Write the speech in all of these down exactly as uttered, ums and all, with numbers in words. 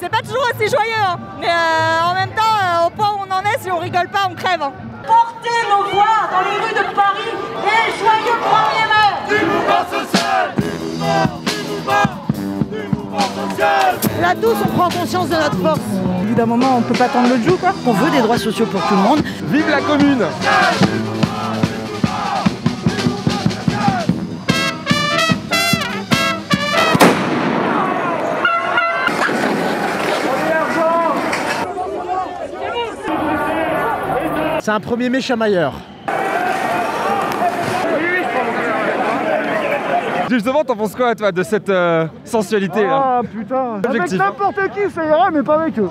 C'est pas toujours assez joyeux, hein. Mais euh, en même temps, euh, au point où on en est, si on rigole pas, on crève. Hein. Portez nos voix dans les rues de Paris et joyeux premier mai du mouvement social, du mouvement, du mouvement, du mouvement social. Là tous, on prend conscience de notre force. Au bout d'un moment, on peut pas tendre le joug, quoi. On veut des droits sociaux pour tout le monde. Vive la commune. C'est un premier mai chamailleur. Justement, t'en penses quoi, toi, de cette euh, sensualité là? Ah putain, objectif. Avec n'importe qui, ça ira, mais pas avec eux.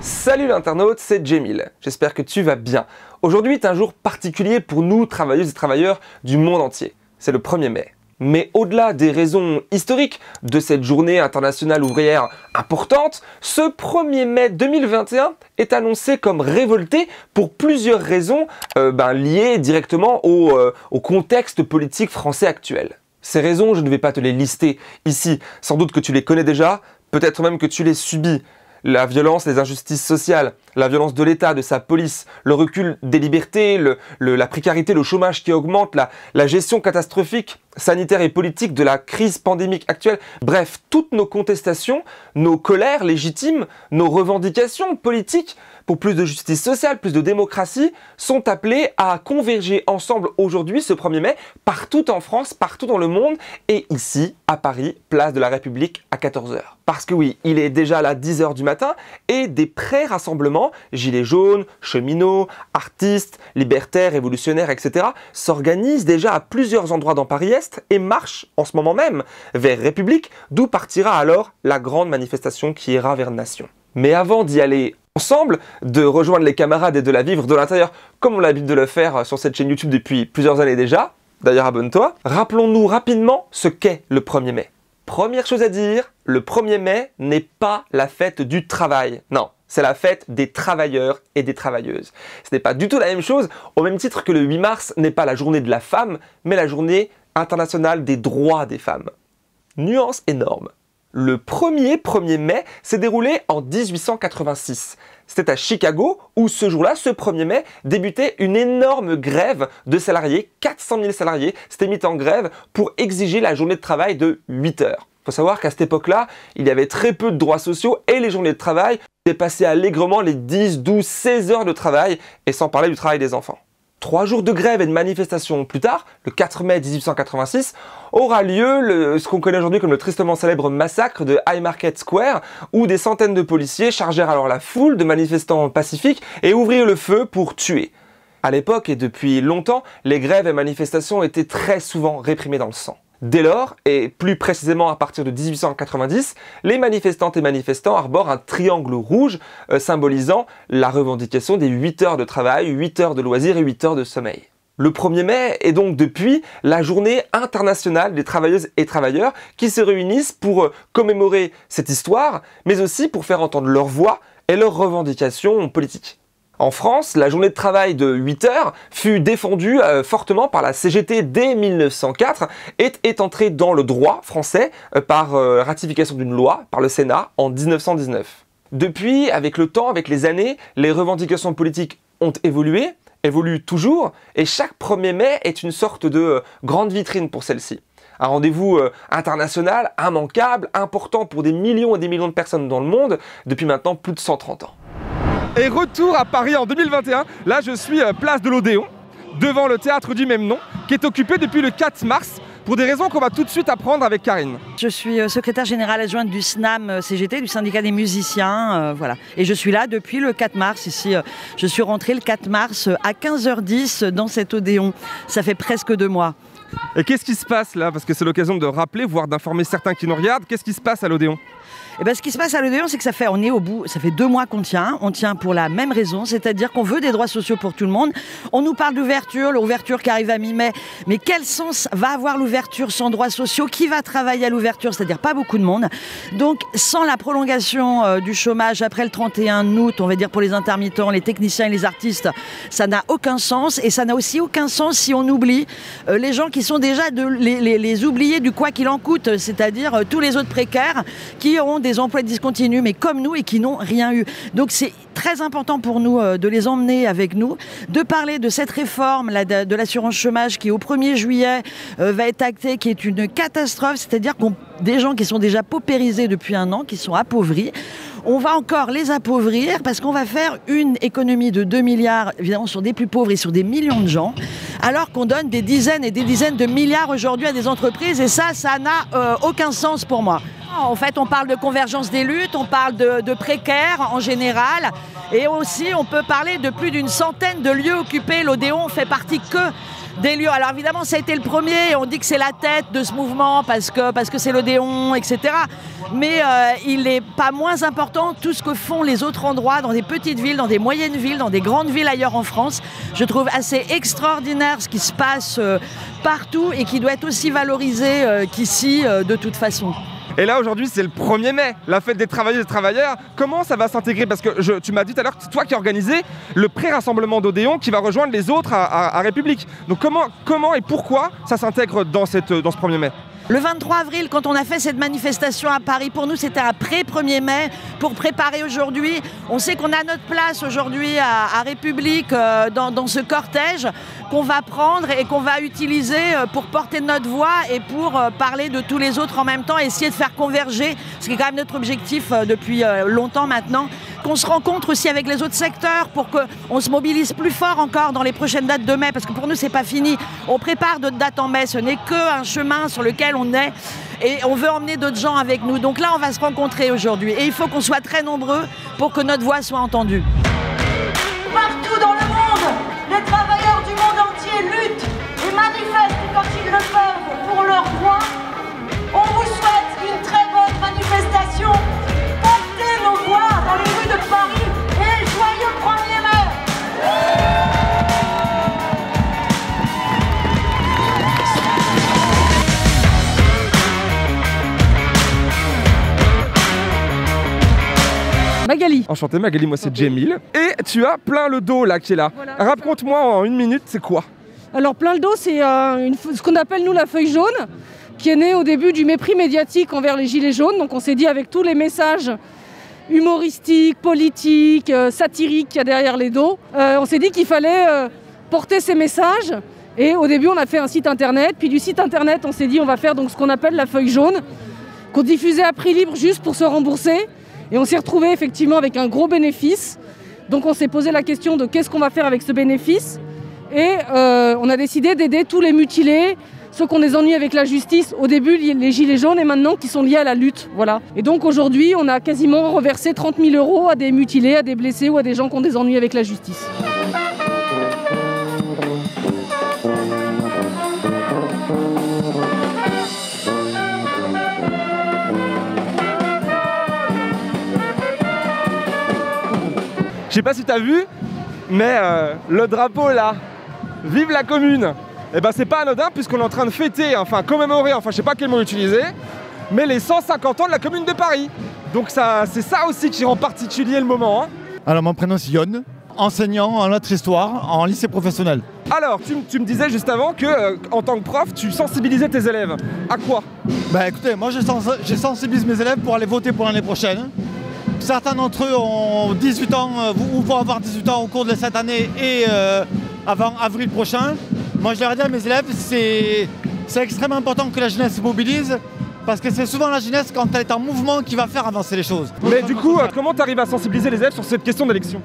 Salut l'internaute, c'est Jemil. J'espère que tu vas bien. Aujourd'hui est un jour particulier pour nous, travailleuses et travailleurs du monde entier. C'est le premier mai. Mais au-delà des raisons historiques de cette journée internationale ouvrière importante, ce premier mai deux mille vingt et un est annoncé comme révolté pour plusieurs raisons euh, ben, liées directement au, euh, au contexte politique français actuel. Ces raisons, je ne vais pas te les lister ici, sans doute que tu les connais déjà, peut-être même que tu les subis. La violence, les injustices sociales, la violence de l'État, de sa police, le recul des libertés, le, le, la précarité, le chômage qui augmente, la, la gestion catastrophique, sanitaire et politique de la crise pandémique actuelle. Bref, toutes nos contestations, nos colères légitimes, nos revendications politiques pour plus de justice sociale, plus de démocratie, sont appelées à converger ensemble aujourd'hui, ce premier mai, partout en France, partout dans le monde, et ici, à Paris, place de la République, à quatorze heures. Parce que oui, il est déjà là dix heures du matin, et des pré-rassemblements, gilets jaunes, cheminots, artistes, libertaires, révolutionnaires, et cetera, s'organisent déjà à plusieurs endroits dans Paris Est et marchent, en ce moment même, vers République, d'où partira alors la grande manifestation qui ira vers Nation. Mais avant d'y aller ensemble, de rejoindre les camarades et de la vivre de l'intérieur, comme on a l'habitude de le faire sur cette chaîne YouTube depuis plusieurs années déjà, d'ailleurs abonne-toi, rappelons-nous rapidement ce qu'est le premier mai. Première chose à dire, le premier mai n'est pas la fête du travail, non. C'est la fête des travailleurs et des travailleuses. Ce n'est pas du tout la même chose, au même titre que le huit mars n'est pas la journée de la femme, mais la journée internationale des droits des femmes. Nuance énorme. Le premier premier mai s'est déroulé en mille huit cent quatre-vingt-six. C'était à Chicago où ce jour-là, ce premier mai, débutait une énorme grève de salariés. quatre cent mille salariés s'étaient mis en grève pour exiger la journée de travail de huit heures. Il faut savoir qu'à cette époque-là, il y avait très peu de droits sociaux et les journées de travail dépasser allègrement les dix, douze, seize heures de travail, et sans parler du travail des enfants. Trois jours de grève et de manifestations plus tard, le quatre mai mille huit cent quatre-vingt-six, aura lieu le, ce qu'on connaît aujourd'hui comme le tristement célèbre massacre de Haymarket Square, où des centaines de policiers chargèrent alors la foule de manifestants pacifiques et ouvrirent le feu pour tuer. À l'époque, et depuis longtemps, les grèves et manifestations étaient très souvent réprimées dans le sang. Dès lors, et plus précisément à partir de mille huit cent quatre-vingt-dix, les manifestantes et manifestants arborent un triangle rouge euh, symbolisant la revendication des huit heures de travail, huit heures de loisirs et huit heures de sommeil. Le premier mai est donc depuis la journée internationale des travailleuses et travailleurs qui se réunissent pour euh, commémorer cette histoire, mais aussi pour faire entendre leur voix et leurs revendications politiques. En France, la journée de travail de huit heures fut défendue euh, fortement par la C G T dès mille neuf cent quatre et est entrée dans le droit français euh, par euh, ratification d'une loi par le Sénat en mille neuf cent dix-neuf. Depuis, avec le temps, avec les années, les revendications politiques ont évolué, évoluent toujours, et chaque premier mai est une sorte de euh, grande vitrine pour celle-ci. Un rendez-vous euh, international, immanquable, important pour des millions et des millions de personnes dans le monde depuis maintenant plus de cent trente ans. Et retour à Paris en deux mille vingt et un, là je suis euh, place de l'Odéon, devant le théâtre du même nom, qui est occupé depuis le quatre mars, pour des raisons qu'on va tout de suite apprendre avec Karine. Je suis euh, secrétaire générale adjointe du SNAM C G T, du syndicat des musiciens, euh, voilà. Et je suis là depuis le quatre mars, ici. Euh, je suis rentrée le quatre mars euh, à quinze heures dix dans cet Odéon, ça fait presque deux mois. Et qu'est-ce qui se passe là? Parce que c'est l'occasion de rappeler, voire d'informer certains qui nous regardent, qu'est-ce qui se passe à l'Odéon? Et ben, ce qui se passe à l'Odéon, c'est que ça fait, on est au bout, ça fait deux mois qu'on tient, on tient pour la même raison, c'est-à-dire qu'on veut des droits sociaux pour tout le monde. On nous parle d'ouverture, l'ouverture qui arrive à mi-mai, mais quel sens va avoir l'ouverture sans droits sociaux? Qui va travailler à l'ouverture? C'est-à-dire pas beaucoup de monde. Donc, sans la prolongation euh, du chômage après le trente et un août, on va dire pour les intermittents, les techniciens et les artistes, ça n'a aucun sens, et ça n'a aussi aucun sens si on oublie euh, les gens qui sont déjà de, les, les, les oubliés du quoi qu'il en coûte, c'est-à-dire euh, tous les autres précaires qui ont des emplois discontinus, mais comme nous, et qui n'ont rien eu. Donc c'est très important pour nous euh, de les emmener avec nous, de parler de cette réforme là, de, de l'assurance chômage qui au premier juillet euh, va être actée, qui est une catastrophe, c'est-à-dire qu'on des gens qui sont déjà paupérisés depuis un an, qui sont appauvris. On va encore les appauvrir parce qu'on va faire une économie de deux milliards, évidemment, sur des plus pauvres et sur des millions de gens, alors qu'on donne des dizaines et des dizaines de milliards aujourd'hui à des entreprises, et ça, ça n'a euh, aucun sens pour moi. En fait, on parle de convergence des luttes, on parle de, de précaires en général, et aussi on peut parler de plus d'une centaine de lieux occupés. L'Odéon fait partie que des lieux. Alors évidemment, ça a été le premier, on dit que c'est la tête de ce mouvement parce que parce que c'est l'Odéon, et cetera. Mais euh, il n'est pas moins important tout ce que font les autres endroits, dans des petites villes, dans des moyennes villes, dans des grandes villes ailleurs en France. Je trouve assez extraordinaire ce qui se passe euh, partout et qui doit être aussi valorisé euh, qu'ici euh, de toute façon. Et là aujourd'hui c'est le premier mai, la fête des travailleuses et des travailleurs. Comment ça va s'intégrer? Parce que je, tu m'as dit tout à l'heure que c'est toi qui as organisé le pré-rassemblement d'Odéon qui va rejoindre les autres à, à, à République. Donc comment, comment et pourquoi ça s'intègre dans, cette, dans ce premier mai? Le vingt-trois avril, quand on a fait cette manifestation à Paris, pour nous c'était un pré-premier mai pour préparer aujourd'hui. On sait qu'on a notre place aujourd'hui à, à République, euh, dans, dans ce cortège qu'on va prendre et qu'on va utiliser pour porter notre voix et pour euh, parler de tous les autres en même temps, et essayer de faire converger, ce qui est quand même notre objectif euh, depuis euh, longtemps maintenant, qu'on se rencontre aussi avec les autres secteurs pour qu'on se mobilise plus fort encore dans les prochaines dates de mai, parce que pour nous c'est pas fini. On prépare d'autres dates en mai, ce n'est qu'un chemin sur lequel on on est, et on veut emmener d'autres gens avec nous. Donc là, on va se rencontrer aujourd'hui. Et il faut qu'on soit très nombreux pour que notre voix soit entendue. Partout dans le monde, les travailleurs du monde entier luttent et manifestent quand ils le peuvent pour leurs droits. On vous souhaite une très bonne manifestation. Portez nos voix dans les rues de Paris et joyeux premier mai! Magali. Enchantée Magali, moi c'est Jemil. Et tu as Plein le dos là qui est là. Voilà, raconte-moi en une minute, c'est quoi? Alors Plein le dos, c'est euh, ce qu'on appelle nous la feuille jaune, qui est née au début du mépris médiatique envers les gilets jaunes. Donc on s'est dit, avec tous les messages humoristiques, politiques, euh, satiriques qu'il y a derrière les dos, euh, on s'est dit qu'il fallait euh, porter ces messages. Et au début on a fait un site internet, puis du site internet on s'est dit on va faire donc ce qu'on appelle la feuille jaune, qu'on diffusait à prix libre juste pour se rembourser. Et on s'est retrouvé effectivement avec un gros bénéfice. Donc on s'est posé la question de qu'est-ce qu'on va faire avec ce bénéfice. Et euh, on a décidé d'aider tous les mutilés, ceux qu'on les ennuie avec la justice, au début les gilets jaunes et maintenant qui sont liés à la lutte. Voilà. Et donc aujourd'hui on a quasiment reversé trente mille euros à des mutilés, à des blessés ou à des gens qui ont des ennuis avec la justice. Je sais pas si t'as vu, mais euh, le drapeau là, vive la commune. Et ben c'est pas anodin puisqu'on est en train de fêter, enfin commémorer, enfin je sais pas quel mot utiliser, mais les cent cinquante ans de la commune de Paris. Donc ça, c'est ça aussi qui rend particulier le moment. Hein. Alors mon prénom c'est Yonne, enseignant en lettres histoire en lycée professionnel. Alors tu, tu me disais juste avant que euh, en tant que prof tu sensibilisais tes élèves. À quoi? Bah écoutez, moi je, sens, je sensibilise mes élèves pour aller voter pour l'année prochaine. Certains d'entre eux ont dix-huit ans euh, ou vont avoir dix-huit ans au cours de cette année et euh, avant avril prochain. Moi je leur ai dit à mes élèves, c'est extrêmement important que la jeunesse se mobilise parce que c'est souvent la jeunesse quand elle est en mouvement qui va faire avancer les choses. Mais du coup, euh, comment tu arrives à sensibiliser les élèves sur cette question d'élection?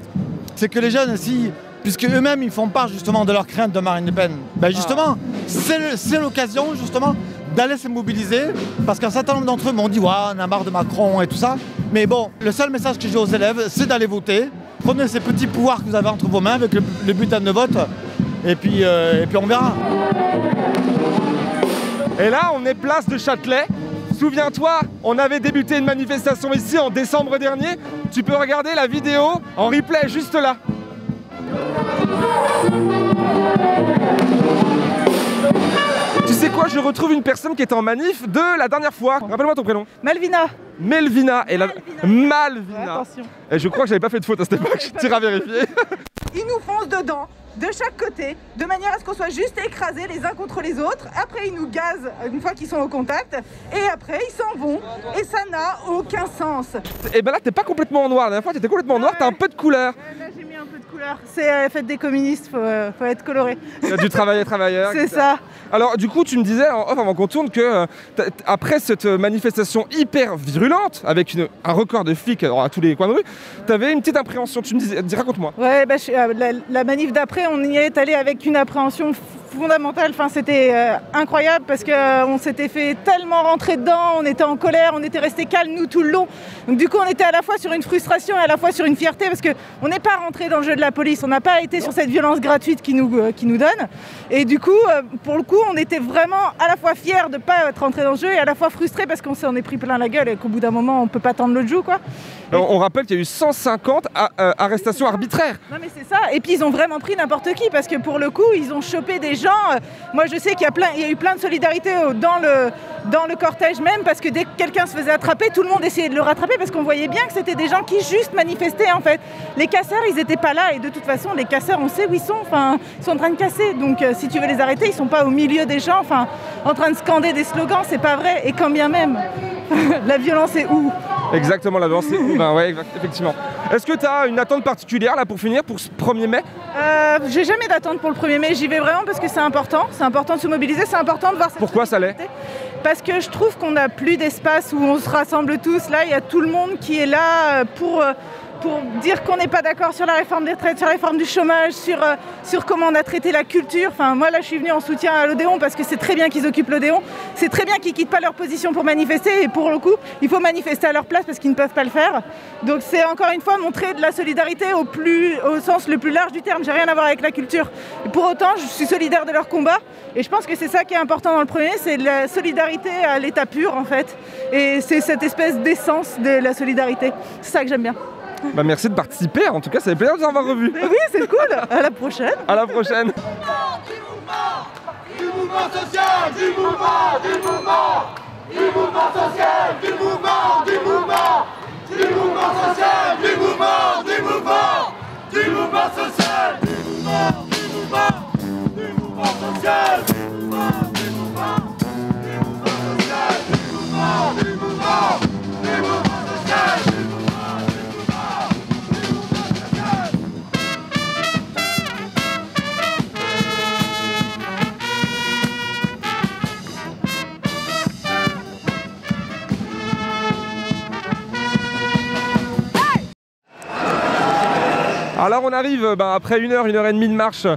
C'est que les jeunes, si, puisque eux-mêmes ils font part justement de leur crainte de Marine Le Pen, ben justement, ah. c'est l'occasion justement d'aller se mobiliser parce qu'un certain nombre d'entre eux m'ont dit « Ouais, on a marre de Macron et tout ça ». Mais bon, le seul message que j'ai aux élèves, c'est d'aller voter. Prenez ces petits pouvoirs que vous avez entre vos mains avec le, le bulletin de vote, et puis, euh, et puis on verra. Et là, on est place de Châtelet. Souviens-toi, on avait débuté une manifestation ici en décembre dernier. Tu peux regarder la vidéo en replay juste là. Tu sais quoi, je retrouve une personne qui était en manif de la dernière fois. Rappelle-moi ton prénom. Malvina. Malvina. Et la... Malvina. Malvina. Ouais, et je crois que j'avais pas fait de faute à cette époque. Tu iras vérifier. Ils nous foncent dedans, de chaque côté, de manière à ce qu'on soit juste écrasés les uns contre les autres. Après, ils nous gazent une fois qu'ils sont au contact. Et après, ils s'en vont. Et ça n'a aucun sens. Et ben là, t'es pas complètement en noir. La dernière fois, t'étais complètement en noir. T'as un peu de couleur. Là, j'ai mis un peu de couleur. C'est la fête des communistes. Faut, euh, faut être coloré. Du travail et travailleur. C'est ça. Alors, du coup, tu me disais en off avant qu'on tourne que euh, après cette manifestation hyper virulente, avec une, un record de flics à tous les coins de rue, t'avais une petite appréhension. Tu me disais, raconte-moi. Ouais, bah, je, euh, la, la manif d'après. On y est allé avec une appréhension fondamentale, enfin, c'était euh, incroyable parce qu'on euh, s'était fait tellement rentrer dedans, on était en colère, on était resté calme nous tout le long. Donc du coup on était à la fois sur une frustration et à la fois sur une fierté parce qu'on n'est pas rentré dans le jeu de la police, on n'a pas été sur cette violence gratuite qui nous, euh, qui nous donne. Et du coup, euh, pour le coup, on était vraiment à la fois fiers de ne pas être rentrés dans le jeu et à la fois frustrés parce qu'on s'en est pris plein la gueule et qu'au bout d'un moment on ne peut pas tendre l'autre joue, quoi. Alors, on rappelle qu'il y a eu cent cinquante a, euh, arrestations arbitraires. Non mais c'est ça, et puis ils ont vraiment pris n'importe qui parce que pour le coup ils ont chopé des gens. Moi je sais qu'il y a plein, il y a eu plein de solidarité dans le, dans le cortège même parce que dès que quelqu'un se faisait attraper, tout le monde essayait de le rattraper parce qu'on voyait bien que c'était des gens qui juste manifestaient en fait. Les casseurs ils n'étaient pas là et de toute façon les casseurs on sait où ils sont, enfin ils sont en train de casser donc euh, si tu veux les arrêter ils sont pas au milieu des gens, enfin en train de scander des slogans, c'est pas vrai et quand bien même. La violence est où? Exactement, la violence est où? Ben ouais, effectivement. Est-ce que tu as une attente particulière là pour finir, pour ce premier mai? euh, J'ai jamais d'attente pour le premier mai, j'y vais vraiment parce que c'est important, c'est important de se mobiliser, c'est important de voir cette... Pourquoi ça l'est? Parce que je trouve qu'on n'a plus d'espace où on se rassemble tous, là il y a tout le monde qui est là pour... Euh, pour dire qu'on n'est pas d'accord sur la réforme des retraites, sur la réforme du chômage, sur, euh, sur comment on a traité la culture. Enfin, moi, là, je suis venue en soutien à l'Odéon parce que c'est très bien qu'ils occupent l'Odéon. C'est très bien qu'ils ne quittent pas leur position pour manifester. Et pour le coup, il faut manifester à leur place parce qu'ils ne peuvent pas le faire. Donc, c'est encore une fois montrer de la solidarité au, plus, au sens le plus large du terme. J'ai rien à voir avec la culture. Et pour autant, je suis solidaire de leur combat. Et je pense que c'est ça qui est important dans le premier, c'est la solidarité à l'état pur, en fait. Et c'est cette espèce d'essence de la solidarité. C'est ça que j'aime bien. Bah merci de participer, en tout cas ça fait plaisir de vous avoir revu. Mais oui, c'est cool, à la prochaine. À la prochaine. Du mouvement, du mouvement social, du mouvement, du mouvement, du mouvement social, du mouvement, du mouvement, du mouvement social, du mouvement, du mouvement, du mouvement social, du mouvement, du mouvement, du mouvement social, du mouvement, du mouvement, du mouvement social, du mouvement, du mouvement, du mouvement social. Alors on arrive bah, après une heure, une heure et demie de marche,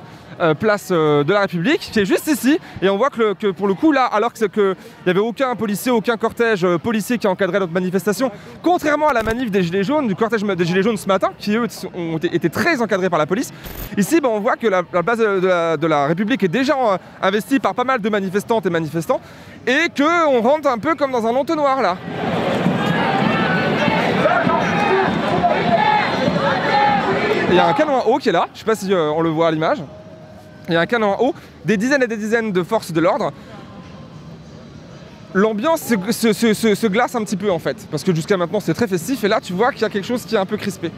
euh, place euh, de la République, qui est juste ici, et on voit que, le, que pour le coup là, alors qu'il n'y avait aucun policier, aucun cortège euh, policier qui encadrait notre manifestation, contrairement à la manif des Gilets jaunes, du cortège des Gilets jaunes ce matin, qui eux ont été, étaient très encadrés par la police, ici bah, on voit que la, la place de la, de la République est déjà euh, investie par pas mal de manifestantes et manifestants, et qu'on rentre un peu comme dans un entonnoir là. Il y a un canon en haut qui est là, je sais pas si euh, on le voit à l'image. Il y a un canon en haut, des dizaines et des dizaines de forces de l'ordre. L'ambiance se, se, se, se, se glace un petit peu en fait, parce que jusqu'à maintenant c'est très festif et là tu vois qu'il y a quelque chose qui est un peu crispé.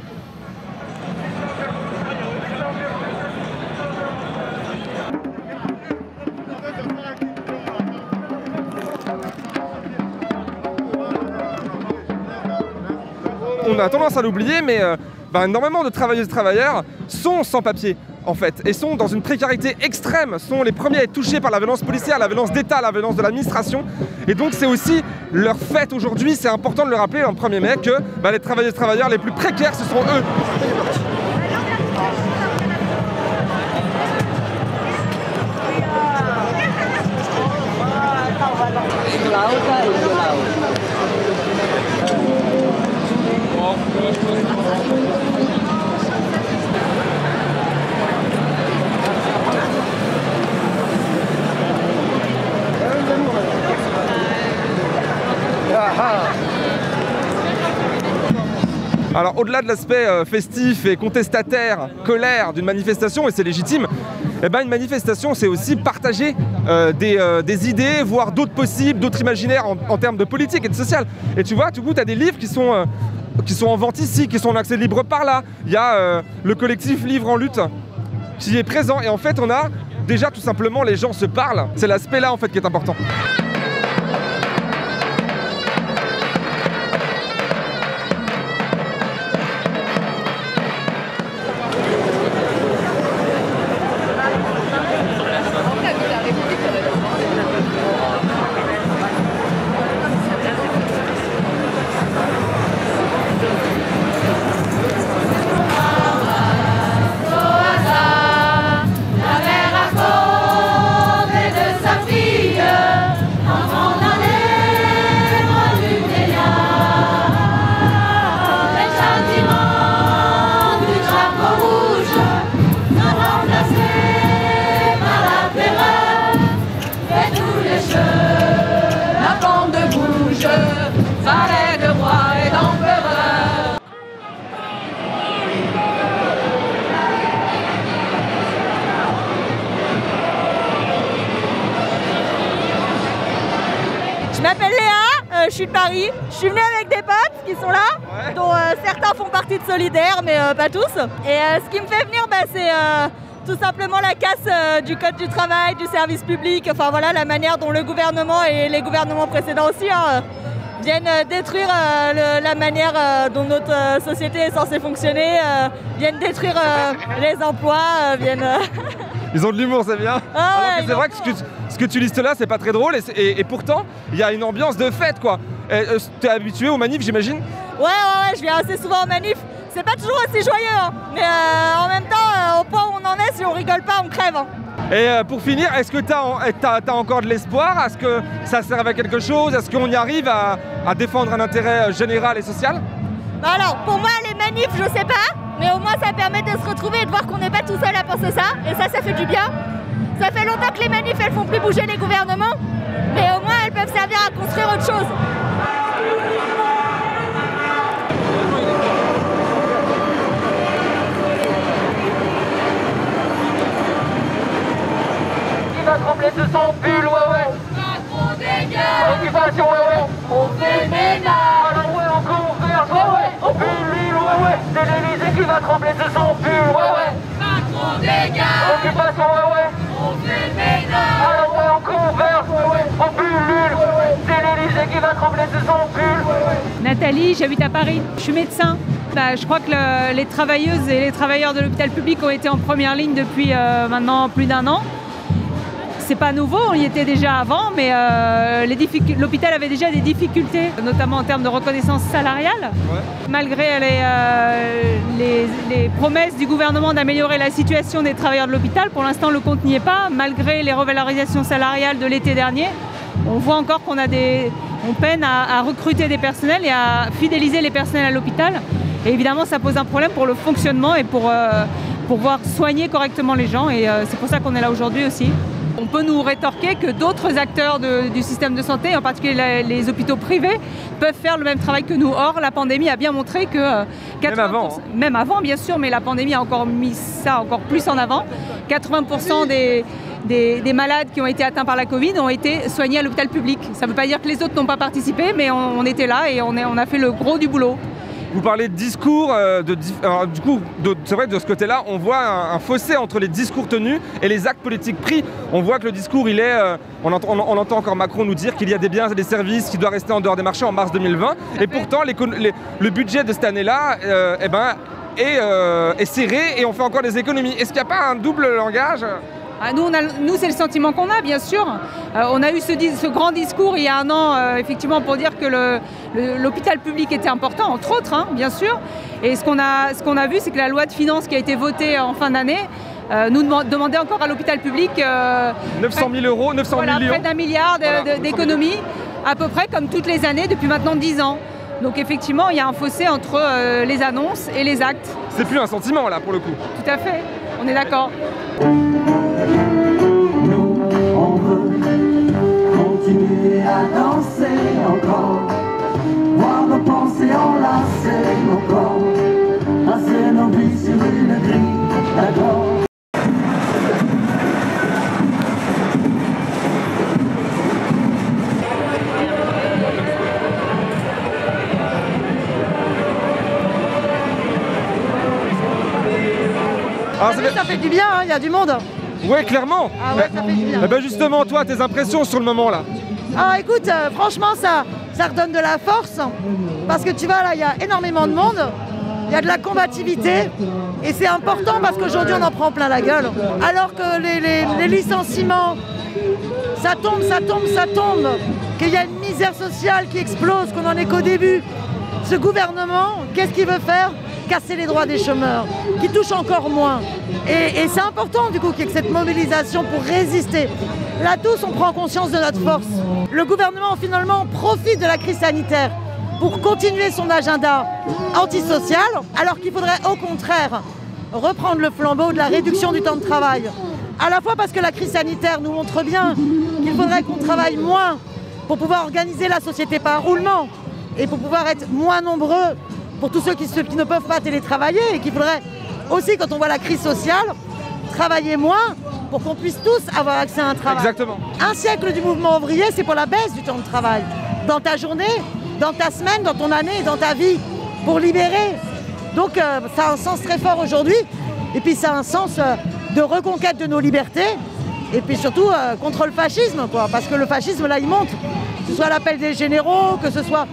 On a tendance à l'oublier mais... Euh, Ben, énormément de travailleuses et travailleurs sont sans papier, en fait, et sont dans une précarité extrême, sont les premiers à être touchés par la violence policière, la violence d'État, la violence de l'administration, et donc c'est aussi leur fête aujourd'hui, c'est important de le rappeler en premier mai que ben, les travailleuses et travailleurs les plus précaires, ce sont eux. Alors au-delà de l'aspect euh, festif et contestataire, colère d'une manifestation, et c'est légitime, eh ben, une manifestation c'est aussi partager euh, des, euh, des idées, voir d'autres possibles, d'autres imaginaires en, en termes de politique et de social. Et tu vois, du coup tu as des livres qui sont, euh, qui sont en vente ici, qui sont en accès libre par là. Il y a euh, le collectif Livre en Lutte qui est présent et en fait on a déjà tout simplement les gens se parlent. C'est l'aspect là en fait qui est important. Je m'appelle Léa, euh, je suis de Paris, je suis venue avec des potes qui sont là, ouais. dont euh, certains font partie de Solidaire, mais euh, pas tous. Et euh, ce qui me fait venir, bah, c'est euh, tout simplement la casse euh, du code du travail, du service public, enfin voilà la manière dont le gouvernement et les gouvernements précédents aussi hein, euh, viennent euh, détruire euh, le, la manière euh, dont notre euh, société est censée fonctionner, euh, viennent détruire euh, les emplois, euh, viennent... Euh... Ils ont de l'humour, c'est bien. Ah ouais, c'est vrai que ce, que ce que tu listes là, c'est pas très drôle et, et, et pourtant, il y a une ambiance de fête, quoi. Euh, T'es habitué aux manifs, j'imagine? Ouais, ouais, ouais, je viens assez souvent aux manifs. C'est pas toujours aussi joyeux, hein. Mais euh, en même temps, euh, au point où on en est, si on rigole pas, on crève. Hein. Et euh, pour finir, est-ce que t'as, t'as, t'as encore de l'espoir? Est-ce que ça sert à quelque chose? Est-ce qu'on y arrive à, à défendre un intérêt général et social? Bah alors, pour moi, les manifs, je sais pas. Mais au moins ça permet de se retrouver et de voir qu'on n'est pas tout seul à penser ça. Et ça, ça fait du bien. Ça fait longtemps que les manifs, elles font plus bouger les gouvernements. Mais au moins, elles peuvent servir à construire autre chose. Qui va trembler de son pull, ouais ouais. On dégage. Occupation, ouais ouais. On déménage. Alors ouais, on converge, ouais ouais. On pull, l'île, ouais ouais. C'est l'Élysée qui va trembler de son pull, ouais ouais. Macron dégage. Occupation, ouais ouais. On déménage. Alors ouais, on converse, ouais ouais. On pull, l'île, ouais ouais. C'est l'Élysée qui va trembler de son pull, ouais ouais. Nathalie, j'habite à Paris. Je suis médecin. Bah, je crois que le, les travailleuses et les travailleurs de l'hôpital public ont été en première ligne depuis euh, maintenant plus d'un an. C'est pas nouveau, on y était déjà avant, mais euh, l'hôpital avait déjà des difficultés, notamment en termes de reconnaissance salariale. Ouais. Malgré les, euh, les, les promesses du gouvernement d'améliorer la situation des travailleurs de l'hôpital, pour l'instant le compte n'y est pas. Malgré les revalorisations salariales de l'été dernier, on voit encore qu'on a des, on peine à, à recruter des personnels et à fidéliser les personnels à l'hôpital. Et évidemment, ça pose un problème pour le fonctionnement et pour euh, pouvoir soigner correctement les gens. Et euh, c'est pour ça qu'on est là aujourd'hui aussi. On peut nous rétorquer que d'autres acteurs de, du système de santé, en particulier les, les hôpitaux privés, peuvent faire le même travail que nous. Or, la pandémie a bien montré que euh, quatre-vingts pour cent, même avant, hein. Même avant, bien sûr, mais la pandémie a encore mis ça encore plus en avant. quatre-vingts pour cent des, des, des malades qui ont été atteints par la Covid ont été soignés à l'hôpital public. Ça ne veut pas dire que les autres n'ont pas participé, mais on, on était là et on, est, on a fait le gros du boulot. Vous parlez de discours, euh, de, alors, du coup, c'est vrai que de ce côté-là, on voit un, un fossé entre les discours tenus et les actes politiques pris. On voit que le discours, il est, euh, on, ent, on, on entend encore Macron nous dire qu'il y a des biens et des services qui doivent rester en dehors des marchés en mars deux mille vingt. Et pourtant, les, les, le budget de cette année-là euh, eh ben, est, euh, est serré et on fait encore des économies. Est-ce qu'il n'y a pas un double langage ? Ah, nous, nous c'est le sentiment qu'on a, bien sûr. Euh, on a eu ce, ce grand discours il y a un an, euh, effectivement, pour dire que l'hôpital public était important, entre autres, hein, bien sûr. Et ce qu'on a, ce qu'on a vu, c'est que la loi de finances qui a été votée en fin d'année euh, nous demand, demandait encore à l'hôpital public... Euh, neuf cent mille euros, neuf cents voilà, millions. Près d'un milliard d'économies, voilà, à peu près comme toutes les années depuis maintenant dix ans. Donc effectivement, il y a un fossé entre euh, les annonces et les actes. C'est plus un sentiment, là, pour le coup. Tout à fait, on est d'accord. Nous, on veut continuer à danser encore, voir nos pensées enlacées encore. Alors, ça, fait... ça fait du bien, il hein, y a du monde. Ouais, clairement. Ah ouais, bah, ça fait du bien. Et bah justement, toi, tes impressions sur le moment là? Ah écoute, euh, franchement, ça, ça redonne de la force. Parce que tu vois, là, il y a énormément de monde. Il y a de la combativité. Et c'est important parce qu'aujourd'hui, on en prend plein la gueule. Alors que les, les, les licenciements, ça tombe, ça tombe, ça tombe. Qu'il y a une misère sociale qui explose, qu'on en est qu'au début. Ce gouvernement, qu'est-ce qu'il veut faire? Casser les droits des chômeurs, qui touchent encore moins. Et, et c'est important du coup qu'il y ait cette mobilisation pour résister. Là tous, on prend conscience de notre force. Le gouvernement finalement profite de la crise sanitaire pour continuer son agenda antisocial, alors qu'il faudrait au contraire reprendre le flambeau de la réduction du temps de travail. À la fois parce que la crise sanitaire nous montre bien qu'il faudrait qu'on travaille moins pour pouvoir organiser la société par roulement et pour pouvoir être moins nombreux pour tous ceux qui, ceux qui ne peuvent pas télétravailler et qu'il faudrait aussi, quand on voit la crise sociale, travailler moins pour qu'on puisse tous avoir accès à un travail. Exactement. Un siècle du mouvement ouvrier, c'est pour la baisse du temps de travail. Dans ta journée, dans ta semaine, dans ton année, dans ta vie, pour libérer. Donc euh, ça a un sens très fort aujourd'hui et puis ça a un sens euh, de reconquête de nos libertés et puis surtout euh, contre le fascisme, quoi, parce que le fascisme, là, il monte. Que ce soit l'appel des généraux, que ce soit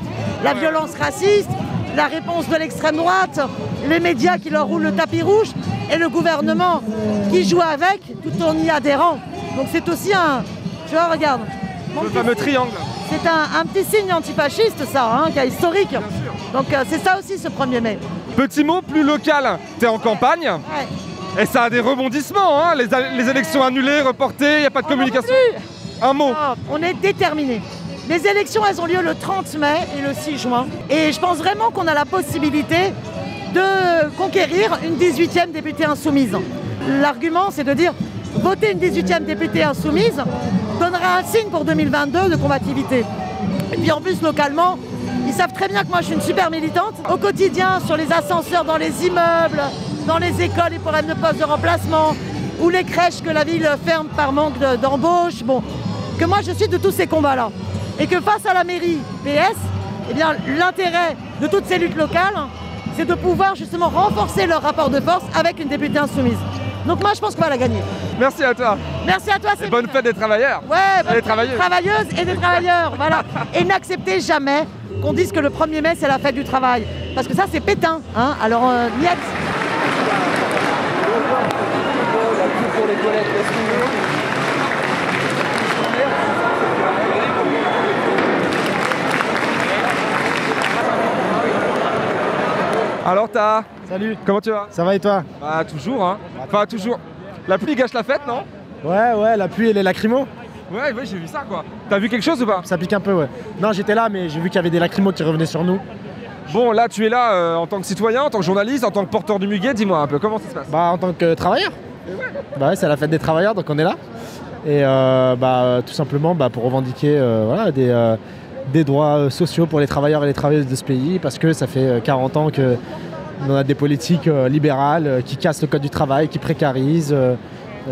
la violence raciste, la réponse de l'extrême droite, les médias qui leur roulent le tapis rouge et le gouvernement qui joue avec tout en y adhérant. Donc c'est aussi un... Tu vois, regarde. Le fameux triangle. C'est un, un petit signe antifasciste, ça, hein, qui est historique. Bien sûr. Donc euh, c'est ça aussi, ce premier mai. Petit mot plus local. T'es en campagne. Ouais. Et ça a des rebondissements, hein, les, les élections annulées, reportées, il n'y a pas de on communication. Un mot. Ah, on est déterminés. Les élections, elles ont lieu le trente mai et le six juin. Et je pense vraiment qu'on a la possibilité de conquérir une dix-huitième députée insoumise. L'argument, c'est de dire, voter une dix-huitième députée insoumise donnera un signe pour deux mille vingt-deux de combativité. Et puis en plus, localement, ils savent très bien que moi, je suis une super militante. Au quotidien, sur les ascenseurs, dans les immeubles, dans les écoles, les problèmes de postes de remplacement, ou les crèches que la ville ferme par manque d'embauche. Bon, que moi, je suis de tous ces combats-là. Et que face à la mairie P S, eh bien l'intérêt de toutes ces luttes locales, c'est de pouvoir justement renforcer leur rapport de force avec une députée insoumise. Donc moi je pense qu'on va la gagner. Merci à toi. Merci à toi. C'est bonne fête des travailleurs. Ouais, bonne fête des travailleuses et des travailleurs. Voilà. Et n'acceptez jamais qu'on dise que le premier mai c'est la fête du travail. Parce que ça c'est Pétain. Hein. Alors euh, miette. Alors t'as... Salut. Comment tu vas? Ça va et toi? Bah toujours hein. Enfin toujours. La pluie gâche la fête, non? Ouais ouais, la pluie et les lacrymos. Ouais ouais, j'ai vu ça quoi. T'as vu quelque chose ou pas? Ça pique un peu ouais. Non j'étais là mais j'ai vu qu'il y avait des lacrymos qui revenaient sur nous. Bon là tu es là euh, en tant que citoyen, en tant que journaliste, en tant que porteur du muguet, dis-moi un peu comment ça se passe? Bah en tant que euh, travailleur. Ouais. Bah ouais, c'est la fête des travailleurs donc on est là. Et euh, bah euh, tout simplement bah, pour revendiquer euh, voilà, des... Euh, des droits sociaux pour les travailleurs et les travailleuses de ce pays parce que ça fait quarante ans qu'on a des politiques libérales qui cassent le code du travail, qui précarisent,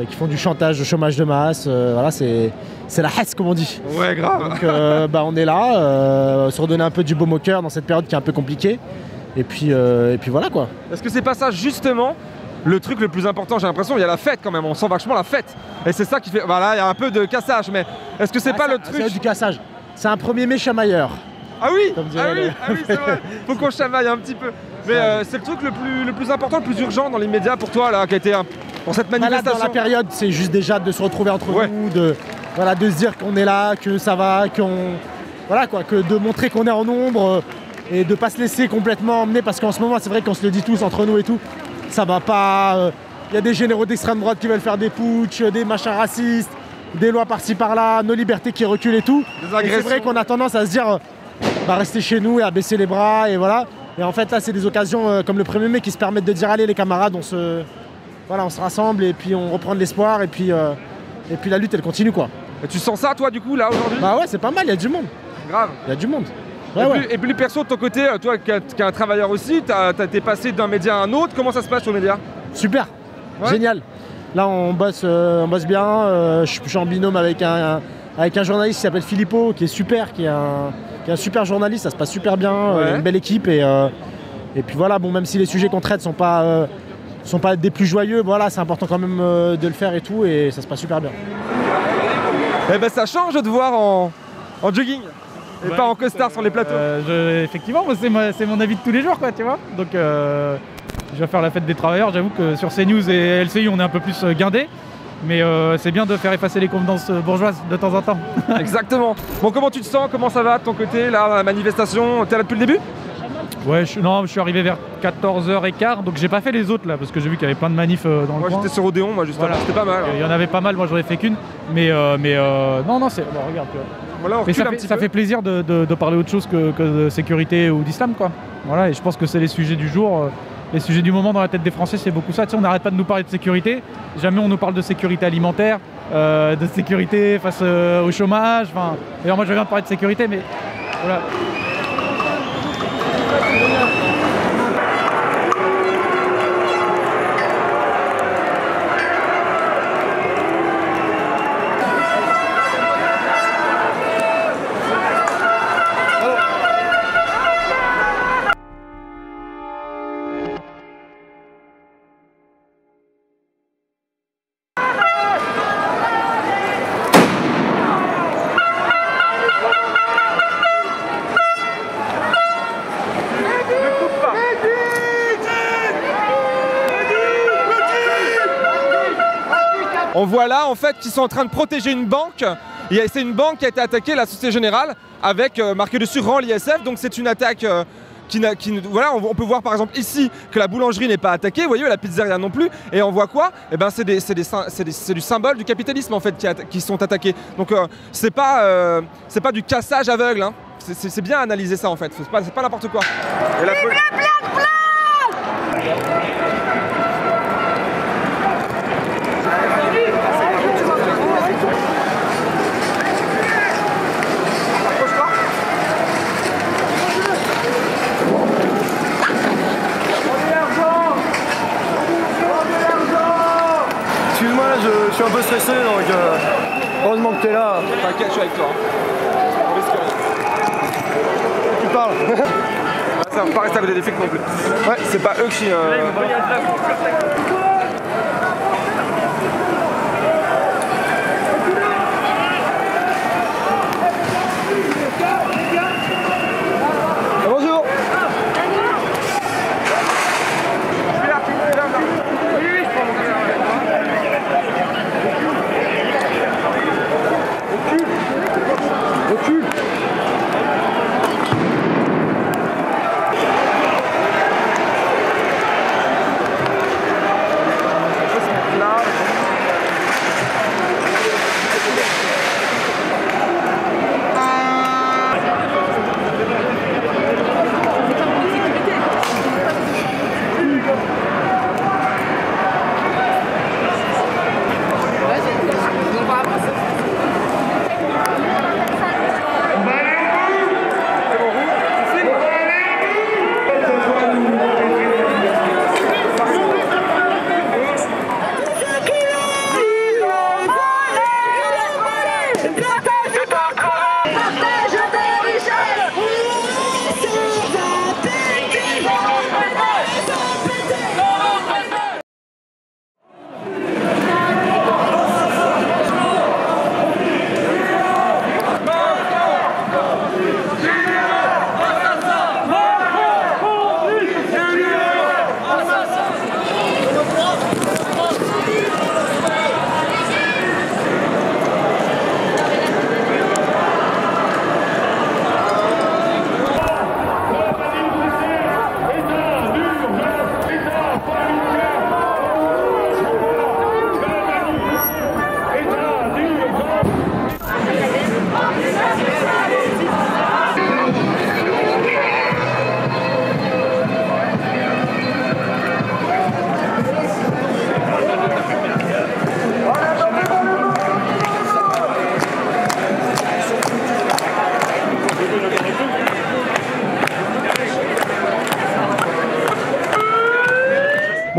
qui font du chantage de chômage de masse. Voilà, c'est la haisse comme on dit. Ouais, grave. Donc euh, bah, on est là, euh, se redonner un peu du baume au cœur dans cette période qui est un peu compliquée. Et puis, euh, et puis voilà quoi. Est-ce que c'est pas ça justement le truc le plus important, j'ai l'impression, il y a la fête quand même, on sent vachement la fête. Et c'est ça qui fait... Voilà, il y a un peu de cassage, mais est-ce que c'est ah, pas ça, le truc... C'est du cassage. C'est un premier mai chamailleur. Ah oui, ah oui, le... ah oui c'est vrai. Faut qu'on chamaille un petit peu. Mais euh, c'est le truc le plus, le plus important, le plus urgent dans les médias pour toi, là, qui a été un... dans cette manifestation. Là, dans la période, c'est juste déjà de se retrouver entre ouais. nous, de, voilà, de se dire qu'on est là, que ça va, qu'on... Voilà quoi, que de montrer qu'on est en nombre euh, et de pas se laisser complètement emmener parce qu'en ce moment, c'est vrai qu'on se le dit tous entre nous et tout. Ça va pas... Il euh, y a des généraux d'extrême droite qui veulent faire des putsch, des machins racistes. Des lois par-ci par-là, nos libertés qui reculent et tout. C'est vrai qu'on a tendance à se dire, bah rester chez nous et à baisser les bras et voilà. Et en fait là c'est des occasions euh, comme le premier mai qui se permettent de dire allez les camarades, on se, voilà, on se rassemble et puis on reprend de l'espoir et puis euh, et puis la lutte elle continue quoi. Et tu sens ça toi du coup là aujourd'hui? Bah ouais c'est pas mal, il y a du monde. Grave. Il y a du monde. Ouais, et, ouais. Plus, et plus perso de ton côté, toi qui es un travailleur aussi, t'as été passé d'un média à un autre, comment ça se passe aux médias? Super. ouais. Génial. Là on bosse, euh, on bosse bien, euh, je suis en binôme avec un, un, avec un journaliste qui s'appelle Philippot, qui est super, qui est, un, qui est un super journaliste, ça se passe super bien, ouais. euh, une belle équipe et, euh, et puis voilà, bon même si les sujets qu'on traite sont pas... Euh, sont pas des plus joyeux, voilà, c'est important quand même euh, de le faire et tout, et ça se passe super bien. Eh ben ça change de voir en, en jogging, et ouais, pas en costard euh, sur les plateaux. Euh, je, effectivement, c'est mon avis de tous les jours, quoi, tu vois. Donc, euh, je vais faire la fête des travailleurs, j'avoue que sur CNews et L C I, on est un peu plus guindés, mais euh, c'est bien de faire effacer les convenances bourgeoises de temps en temps. Exactement. Bon, comment tu te sens? Comment ça va de ton côté, là, la manifestation? T'es là depuis le début? Ouais, je, non, je suis arrivé vers quatorze heures quinze, donc j'ai pas fait les autres là, parce que j'ai vu qu'il y avait plein de manifs euh, dans le coin. Moi j'étais sur Odéon, moi justement, voilà. C'était pas mal. Il y en avait pas mal, moi j'en ai fait qu'une, mais, euh, mais euh, non, non, c'est... Bon, regarde, tu vois. Voilà, mais ça, fait, ça fait plaisir de, de, de parler autre chose que, que de sécurité ou d'islam, quoi. Voilà, et je pense que c'est les sujets du jour, euh, les sujets du moment dans la tête des Français, c'est beaucoup ça. Tu sais, on n'arrête pas de nous parler de sécurité, jamais on nous parle de sécurité alimentaire, euh, de sécurité face euh, au chômage, enfin... D'ailleurs, moi je viens de parler de sécurité, mais... Voilà. On voit là en fait qu'ils sont en train de protéger une banque. C'est une banque qui a été attaquée, la Société Générale, avec euh, marqué dessus rang l'I S F. Donc c'est une attaque euh, qui, qui... Voilà, on, on peut voir par exemple ici que la boulangerie n'est pas attaquée, vous voyez, la pizzeria non plus. Et on voit quoi? Eh ben c'est du symbole du capitalisme en fait qui, qui sont attaqués. Donc euh, c'est pas, euh, pas du cassage aveugle, hein. C'est bien analyser ça en fait, c'est pas, pas n'importe quoi. Et la je suis un peu stressé, donc euh, heureusement que t'es là. T'inquiète, je suis avec toi. On risque rien. Tu parles. Ça ne va pas rester à côté des flics non plus. Ouais, c'est pas eux qui... Euh...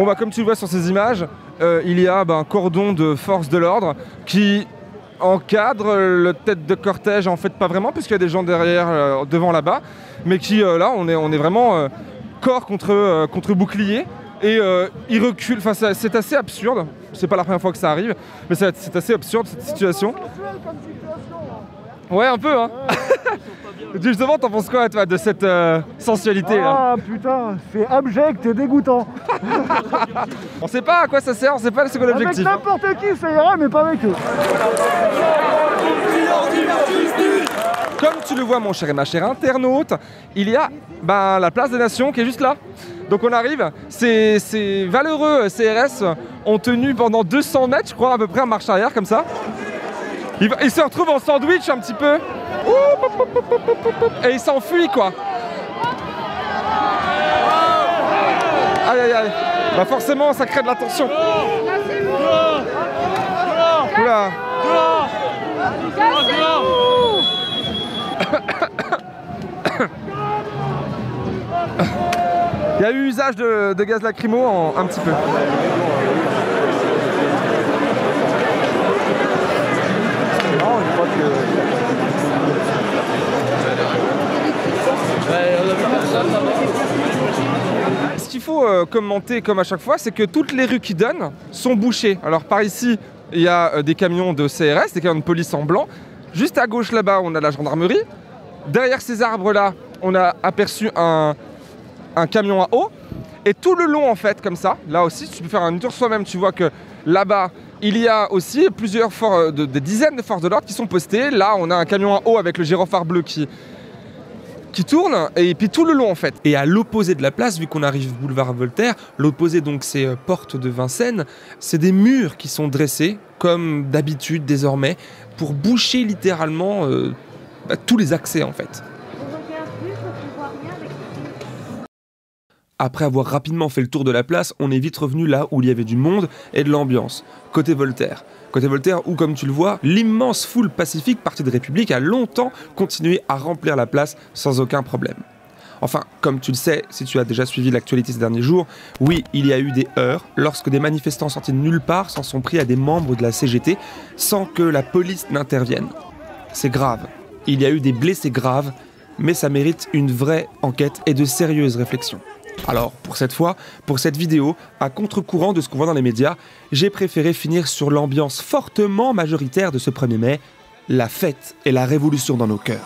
Bon bah comme tu le vois sur ces images, euh, il y a bah, un cordon de forces de l'ordre qui encadre le tête de cortège, en fait pas vraiment puisqu'il y a des gens derrière, euh, devant là-bas, mais qui euh, là on est, on est vraiment euh, corps contre, euh, contre bouclier. Et euh, il recule, enfin c'est assez absurde, c'est pas la première fois que ça arrive, mais c'est assez absurde cette situation. Ouais un peu hein. Justement t'en penses quoi toi de cette euh, sensualité là? Ah putain, c'est abject et dégoûtant. On sait pas à quoi ça sert, on sait pas le second objectif. Avec n'importe qui ça ira mais pas avec eux. Comme tu le vois mon cher et ma chère internaute, il y a bah, la place de la Nation qui est juste là. Donc on arrive, ces, ces valeureux C R S ont tenu pendant deux cents mètres, je crois, à peu près en marche arrière, comme ça. Ils, ils se retrouvent en sandwich un petit peu. Et ils s'enfuient, quoi. Aïe, aïe, aïe. Bah forcément, ça crée de la tension. Oula. Il y a eu usage de, de gaz lacrymo en, un petit peu. Non, je crois que... Ce qu'il faut euh, commenter, comme à chaque fois, c'est que toutes les rues qui donnent sont bouchées. Alors par ici, il y a euh, des camions de C R S, des camions de police en blanc. Juste à gauche, là-bas, on a la gendarmerie. Derrière ces arbres-là, on a aperçu un... un camion à eau, et tout le long en fait comme ça, là aussi tu peux faire un tour soi-même, tu vois que là-bas il y a aussi plusieurs forces, de, des dizaines de forces de l'ordre qui sont postées, là on a un camion à eau avec le gyrophare bleu qui, qui tourne, et puis tout le long en fait. Et à l'opposé de la place, vu qu'on arrive boulevard Voltaire, l'opposé donc c'est euh, porte de Vincennes, c'est des murs qui sont dressés, comme d'habitude désormais, pour boucher littéralement euh, bah, tous les accès en fait. Après avoir rapidement fait le tour de la place, on est vite revenu là où il y avait du monde et de l'ambiance, côté Voltaire. Côté Voltaire où, comme tu le vois, l'immense foule pacifique partie de République a longtemps continué à remplir la place sans aucun problème. Enfin, comme tu le sais, si tu as déjà suivi l'actualité ces derniers jours, oui, il y a eu des heurts lorsque des manifestants sortis de nulle part s'en sont pris à des membres de la C G T sans que la police n'intervienne. C'est grave. Il y a eu des blessés graves, mais ça mérite une vraie enquête et de sérieuses réflexions. Alors, pour cette fois, pour cette vidéo, à contre-courant de ce qu'on voit dans les médias, j'ai préféré finir sur l'ambiance fortement majoritaire de ce premier mai, la fête et la révolution dans nos cœurs.